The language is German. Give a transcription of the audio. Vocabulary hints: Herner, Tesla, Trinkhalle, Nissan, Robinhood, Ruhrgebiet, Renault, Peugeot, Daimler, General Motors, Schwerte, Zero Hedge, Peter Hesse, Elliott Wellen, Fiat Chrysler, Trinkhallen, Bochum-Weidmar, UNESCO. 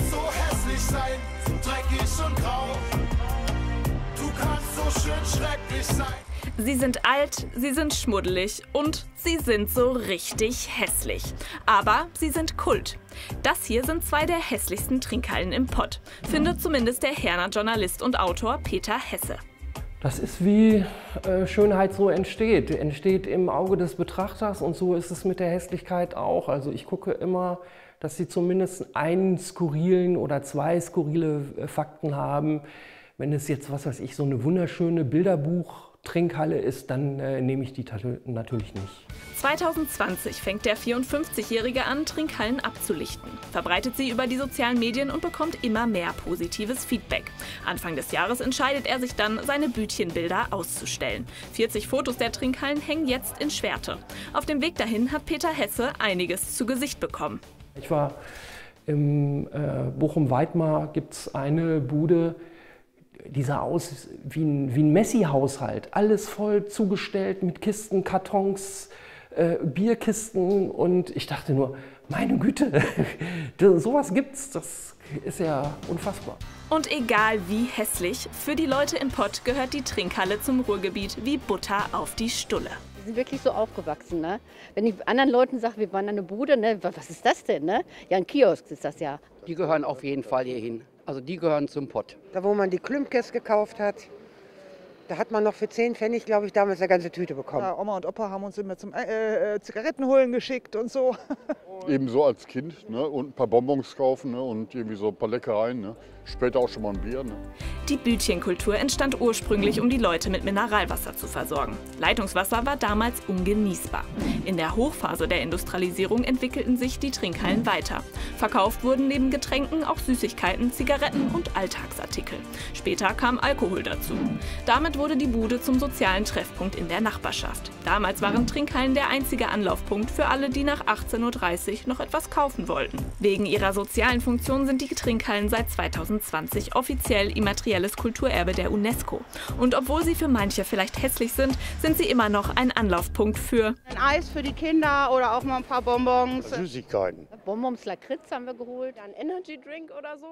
kannst so hässlich sein, so dreckig und grau. Du kannst so schön schrecklich sein. Sie sind alt, sie sind schmuddelig und sie sind so richtig hässlich. Aber sie sind Kult. Das hier sind zwei der hässlichsten Trinkhallen im Pott, findet zumindest der Herner Journalist und Autor Peter Hesse. Das ist wie Schönheit so entsteht. Entsteht im Auge des Betrachters und so ist es mit der Hässlichkeit auch. Also ich gucke immer, dass sie zumindest einen skurrilen oder zwei skurrile Fakten haben. Wenn es jetzt, was weiß ich, so eine wunderschöne Bilderbuch Trinkhalle ist, dann nehme ich die natürlich nicht. 2020 fängt der 54-Jährige an, Trinkhallen abzulichten, verbreitet sie über die sozialen Medien und bekommt immer mehr positives Feedback. Anfang des Jahres entscheidet er sich dann, seine Bütchenbilder auszustellen. 40 Fotos der Trinkhallen hängen jetzt in Schwerte. Auf dem Weg dahin hat Peter Hesse einiges zu Gesicht bekommen. Ich war im Bochum-Weidmar, gibt es eine Bude, die sah aus wie ein Messi-Haushalt, alles voll zugestellt mit Kisten, Kartons, Bierkisten und ich dachte nur, meine Güte, sowas gibt's, das ist ja unfassbar. Und egal wie hässlich, für die Leute im Pott gehört die Trinkhalle zum Ruhrgebiet wie Butter auf die Stulle. Wir sind wirklich so aufgewachsen, ne? Wenn ich anderen Leuten sage, wir waren an einer Bude, ne? Was ist das denn, ne? Ja, ein Kiosk ist das ja. Die gehören auf jeden Fall hier hin. Also die gehören zum Pott. Da, wo man die Klümpkes gekauft hat, da hat man noch für 10 Pfennig, glaube ich, damals eine ganze Tüte bekommen. Ja, Oma und Opa haben uns immer zum Zigarettenholen geschickt und so. Ebenso als Kind, ne? Und ein paar Bonbons kaufen, ne? Und irgendwie so ein paar Leckereien. Ne? Später auch schon mal ein Bier. Ne? Die Bütchenkultur entstand ursprünglich, um die Leute mit Mineralwasser zu versorgen. Leitungswasser war damals ungenießbar. In der Hochphase der Industrialisierung entwickelten sich die Trinkhallen weiter. Verkauft wurden neben Getränken auch Süßigkeiten, Zigaretten und Alltagsartikel. Später kam Alkohol dazu. Damit wurde die Bude zum sozialen Treffpunkt in der Nachbarschaft. Damals waren Trinkhallen der einzige Anlaufpunkt für alle, die nach 18:30 Uhr noch etwas kaufen wollten. Wegen ihrer sozialen Funktion sind die Trinkhallen seit 2020 offiziell immaterielles Kulturerbe der UNESCO. Und obwohl sie für manche vielleicht hässlich sind, sind sie immer noch ein Anlaufpunkt für ein Eis für die Kinder oder auch mal ein paar Bonbons. Süßigkeiten. Bonbons, Lakritz haben wir geholt, einen Energy Drink oder so.